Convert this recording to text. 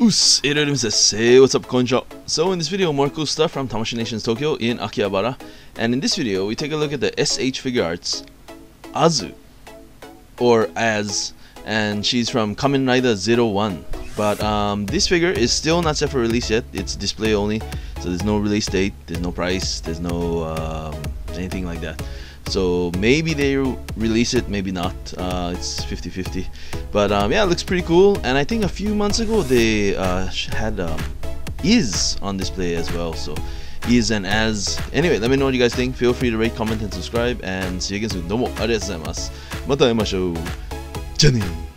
Usuiru says, "Say what's up, konjo." So in this video, more cool stuff from Tamashii Nations Tokyo in Akihabara, and in this video, we take a look at the SH Figuarts, Azu, or Az, and she's from Kamen Rider 01. But this figure is still not set for release yet. It's display only, so there's no release date, there's no price, there's no anything like that. So maybe they release it, maybe not. It's 50-50. But yeah, it looks pretty cool. And I think a few months ago they had Iz on display as well. So Iz and Az. Anyway, let me know what you guys think. Feel free to rate, comment, and subscribe. And see you again soon. どうもありがとうございます。また会いましょう。じゃね。